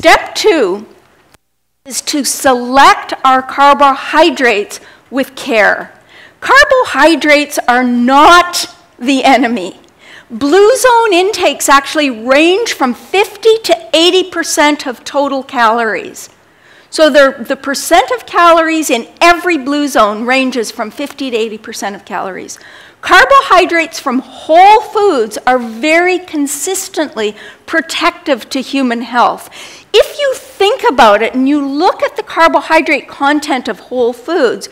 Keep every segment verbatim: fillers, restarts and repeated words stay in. Step two is to select our carbohydrates with care. Carbohydrates are not the enemy. Blue zone intakes actually range from fifty to eighty percent of total calories. So the, the percent of calories in every blue zone ranges from fifty to eighty percent of calories. Carbohydrates from whole foods are very consistently protective to human health. If you think about it and you look at the carbohydrate content of whole foods,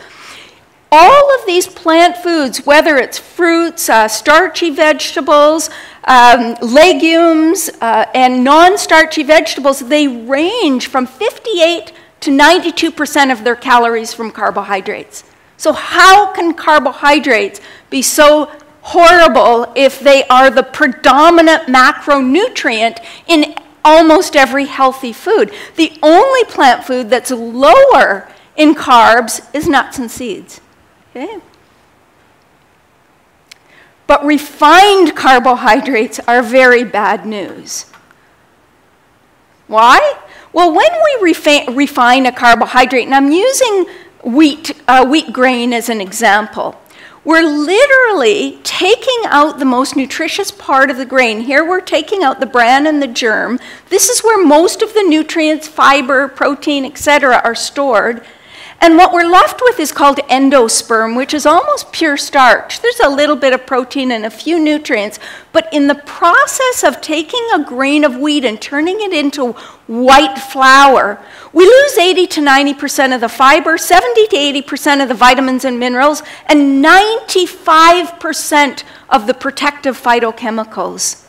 all of these plant foods, whether it's fruits, uh, starchy vegetables, um, legumes, uh, and non-starchy vegetables, they range from fifty-eight to ninety-two percent of their calories from carbohydrates. So how can carbohydrates be so horrible if they are the predominant macronutrient in almost every healthy food? The only plant food that's lower in carbs is nuts and seeds. Okay. But refined carbohydrates are very bad news. Why? Well, when we refi- refine a carbohydrate, and I'm using wheat, uh, wheat grain as an example, we're literally taking out the most nutritious part of the grain. Here we're taking out the bran and the germ. This is where most of the nutrients, fiber, protein, et cetera are stored. And what we're left with is called endosperm, which is almost pure starch. There's a little bit of protein and a few nutrients, but in the process of taking a grain of wheat and turning it into white flour, we lose eighty to ninety percent of the fiber, seventy to eighty percent of the vitamins and minerals, and ninety-five percent of the protective phytochemicals.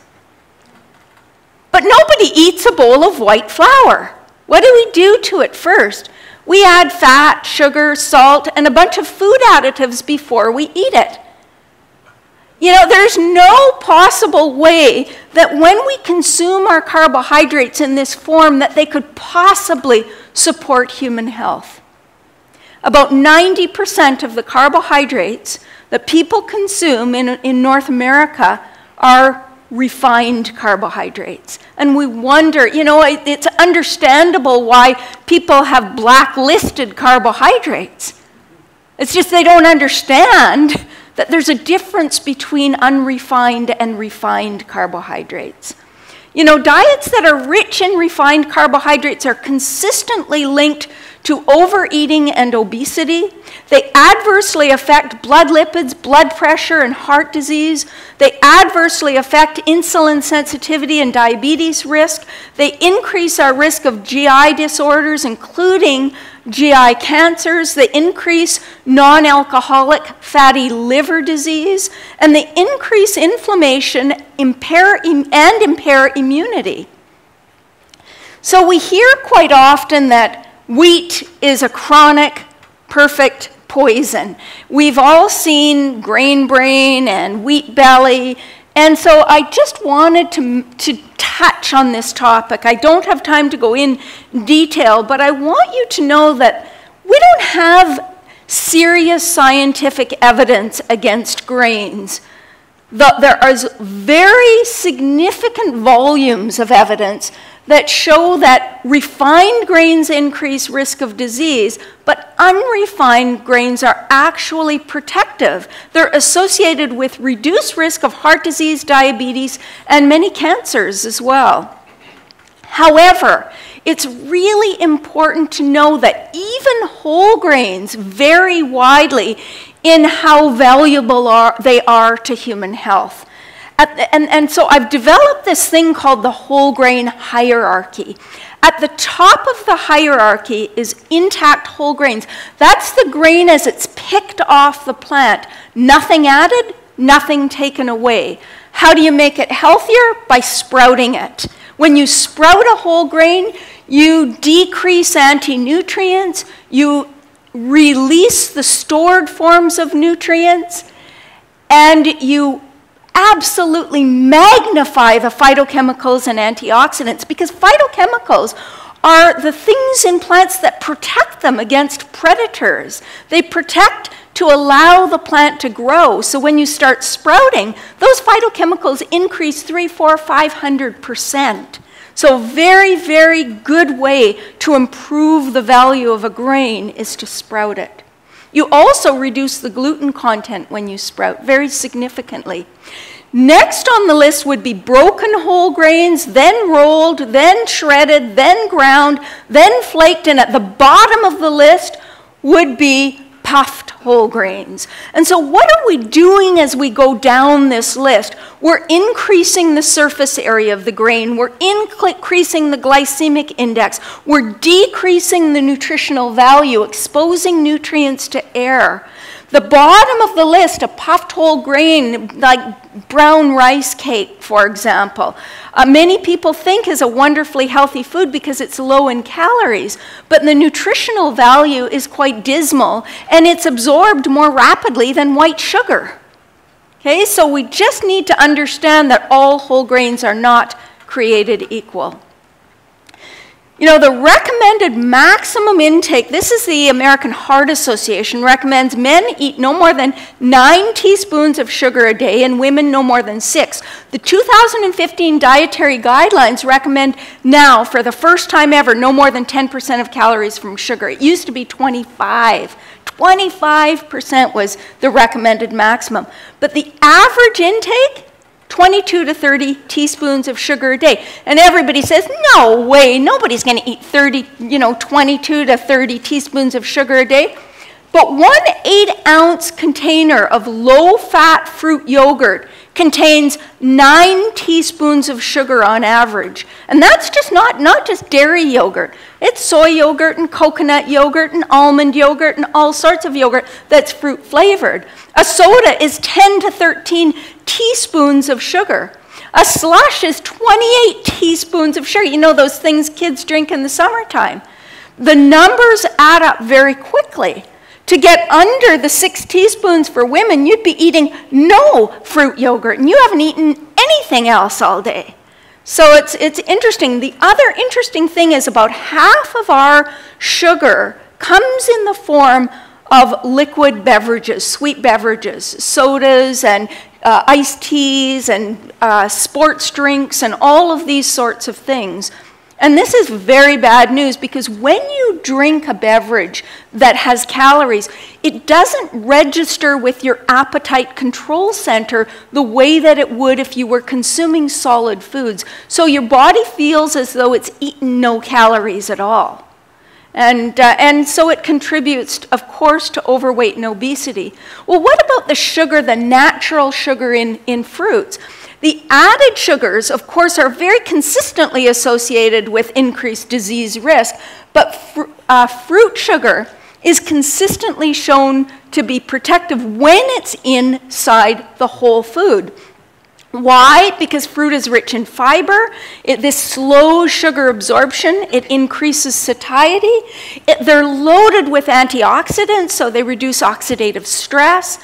But nobody eats a bowl of white flour. What do we do to it first? We add fat, sugar, salt, and a bunch of food additives before we eat it. You know, there's no possible way that when we consume our carbohydrates in this form that they could possibly support human health. About ninety percent of the carbohydrates that people consume in, in North America are refined carbohydrates. And we wonder, you know, it, it's understandable why people have blacklisted carbohydrates. It's just they don't understand that there's a difference between unrefined and refined carbohydrates. You know, diets that are rich in refined carbohydrates are consistently linked to overeating and obesity. They adversely affect blood lipids, blood pressure, and heart disease. They adversely affect insulin sensitivity and diabetes risk. They increase our risk of G I disorders, including G I cancers. They increase non-alcoholic fatty liver disease. And they increase inflammation impair im- and impair immunity. So we hear quite often that wheat is a chronic, perfect poison. We've all seen grain brain and wheat belly, and so I just wanted to, to touch on this topic. I don't have time to go in detail, but I want you to know that we don't have serious scientific evidence against grains. There are very significant volumes of evidence that show that refined grains increase risk of disease, but unrefined grains are actually protective. They're associated with reduced risk of heart disease, diabetes, and many cancers as well. However, it's really important to know that even whole grains vary widely in how valuable are, they are to human health. At the, and, and so I've developed this thing called the whole grain hierarchy. At the top of the hierarchy is intact whole grains. That's the grain as it's picked off the plant. Nothing added, nothing taken away. How do you make it healthier? By sprouting it. When you sprout a whole grain, you decrease anti-nutrients, you release the stored forms of nutrients, and you absolutely magnify the phytochemicals and antioxidants, because phytochemicals are the things in plants that protect them against predators. They protect to allow the plant to grow. So when you start sprouting, those phytochemicals increase three, four, five hundred percent. So very, very good way to improve the value of a grain is to sprout it. You also reduce the gluten content when you sprout very significantly. Next on the list would be broken whole grains, then rolled, then shredded, then ground, then flaked, and at the bottom of the list would be puffed whole grains. And so what are we doing as we go down this list? We're increasing the surface area of the grain, we're increasing the glycemic index, we're decreasing the nutritional value, exposing nutrients to air. The bottom of the list, a puffed whole grain, like brown rice cake, for example, uh, many people think is a wonderfully healthy food because it's low in calories, but the nutritional value is quite dismal, and it's absorbed more rapidly than white sugar. Okay, so we just need to understand that all whole grains are not created equal. You know, the recommended maximum intake, this is the American Heart Association, recommends men eat no more than nine teaspoons of sugar a day and women no more than six. The two thousand fifteen dietary guidelines recommend now, for the first time ever, no more than ten percent of calories from sugar. It used to be twenty-five. twenty-five percent was the recommended maximum. But the average intake, twenty-two to thirty teaspoons of sugar a day. And everybody says, no way, nobody's going to eat thirty, you know, twenty-two to thirty teaspoons of sugar a day. But one eight-ounce container of low-fat fruit yogurt contains nine teaspoons of sugar on average. And that's just not, not just dairy yogurt. It's soy yogurt and coconut yogurt and almond yogurt and all sorts of yogurt that's fruit flavored. A soda is ten to thirteen teaspoons of sugar. A slush is twenty-eight teaspoons of sugar. You know those things kids drink in the summertime. The numbers add up very quickly. To get under the six teaspoons for women, you'd be eating no fruit yogurt, and you haven't eaten anything else all day. So it's, it's interesting. The other interesting thing is about half of our sugar comes in the form of liquid beverages, sweet beverages, sodas and uh, iced teas and uh, sports drinks and all of these sorts of things. And this is very bad news because when you drink a beverage that has calories, it doesn't register with your appetite control center the way that it would if you were consuming solid foods. So your body feels as though it's eaten no calories at all. And, uh, and so it contributes, of course, to overweight and obesity. Well, what about the sugar, the natural sugar in, in fruits? The added sugars, of course, are very consistently associated with increased disease risk, but fr uh, fruit sugar is consistently shown to be protective when it's inside the whole food. Why? Because fruit is rich in fiber. It, this slows sugar absorption. It increases satiety. It, they're loaded with antioxidants, so they reduce oxidative stress.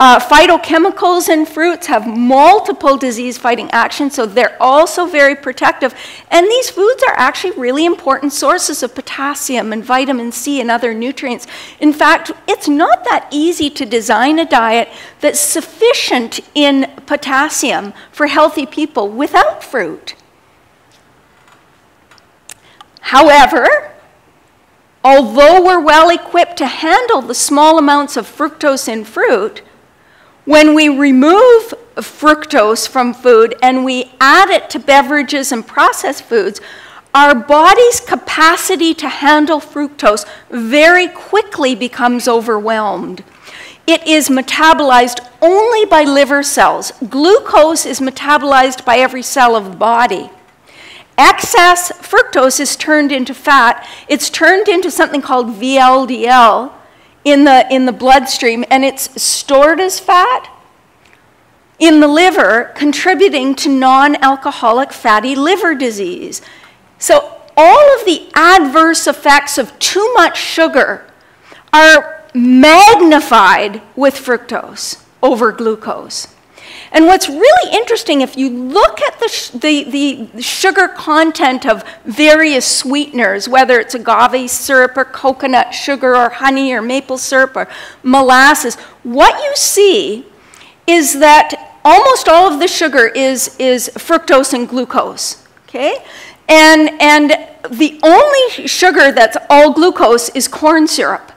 Uh, phytochemicals in fruits have multiple disease-fighting actions, so they're also very protective. And these foods are actually really important sources of potassium and vitamin C and other nutrients. In fact, it's not that easy to design a diet that's sufficient in potassium for healthy people without fruit. However, although we're well equipped to handle the small amounts of fructose in fruit, when we remove fructose from food and we add it to beverages and processed foods, our body's capacity to handle fructose very quickly becomes overwhelmed. It is metabolized only by liver cells. Glucose is metabolized by every cell of the body. Excess fructose is turned into fat. It's turned into something called V L D L. In the, in the bloodstream, and it's stored as fat in the liver, contributing to non-alcoholic fatty liver disease. So all of the adverse effects of too much sugar are magnified with fructose over glucose. And what's really interesting, if you look at the, sh the, the sugar content of various sweeteners, whether it's agave syrup or coconut sugar or honey or maple syrup or molasses, what you see is that almost all of the sugar is, is fructose and glucose, okay? And, and the only sugar that's all glucose is corn syrup.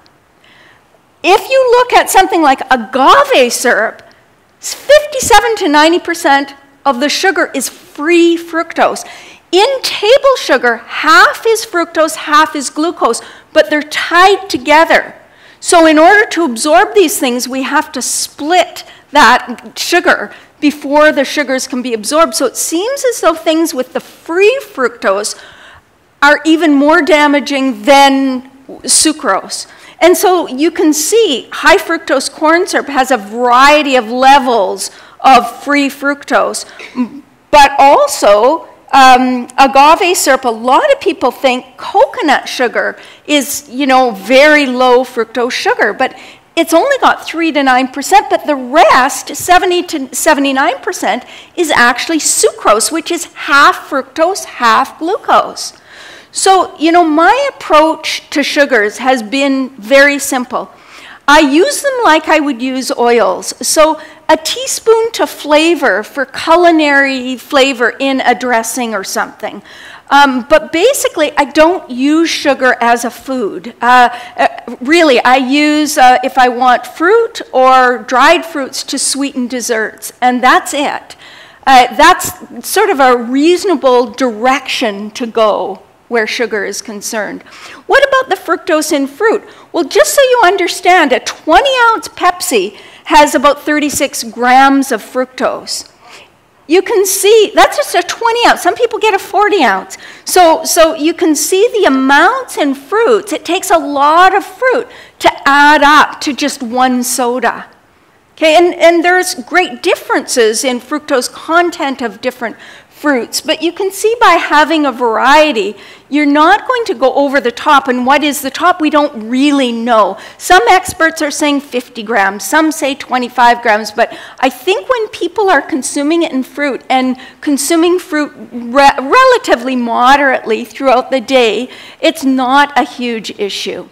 If you look at something like agave syrup, fifty-seven to ninety percent of the sugar is free fructose. In table sugar, half is fructose, half is glucose, but they're tied together. So in order to absorb these things, we have to split that sugar before the sugars can be absorbed. So it seems as though things with the free fructose are even more damaging than sucrose. And so you can see high fructose corn syrup has a variety of levels of free fructose, but also um, agave syrup. A lot of people think coconut sugar is, you know, very low fructose sugar, but it's only got three to nine percent, but the rest, seventy to seventy-nine percent, is actually sucrose, which is half fructose, half glucose. So, you know, my approach to sugars has been very simple. I use them like I would use oils. So a teaspoon to flavor for culinary flavor in a dressing or something. Um, but basically, I don't use sugar as a food. Uh, really, I use, uh, if I want fruit or dried fruits to sweeten desserts, and that's it. Uh, that's sort of a reasonable direction to go where sugar is concerned. What about the fructose in fruit? Well, just so you understand, a twenty ounce Pepsi has about thirty-six grams of fructose. You can see, that's just a twenty ounce. Some people get a forty ounce. So, so you can see the amounts in fruits. It takes a lot of fruit to add up to just one soda. Okay, and, and there's great differences in fructose content of different fruits, but you can see by having a variety, you're not going to go over the top, and what is the top? We don't really know. Some experts are saying fifty grams, some say twenty-five grams, but I think when people are consuming it in fruit and consuming fruit re- relatively moderately throughout the day, it's not a huge issue.